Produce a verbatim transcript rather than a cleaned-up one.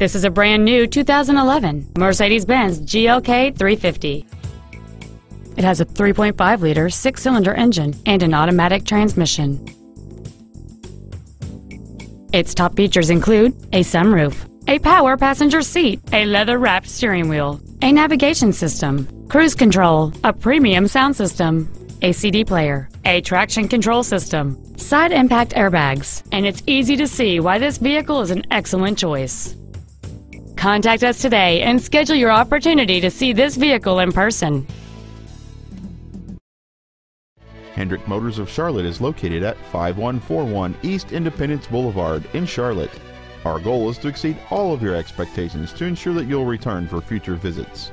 This is a brand new two thousand eleven Mercedes-Benz G L K three fifty. It has a three point five liter six-cylinder engine and an automatic transmission. Its top features include a sunroof, a power passenger seat, a leather-wrapped steering wheel, a navigation system, cruise control, a premium sound system, a C D player, a traction control system, side impact airbags, and it's easy to see why this vehicle is an excellent choice. Contact us today and schedule your opportunity to see this vehicle in person. Hendrick Motors of Charlotte is located at five one four one East Independence Boulevard in Charlotte. Our goal is to exceed all of your expectations to ensure that you'll return for future visits.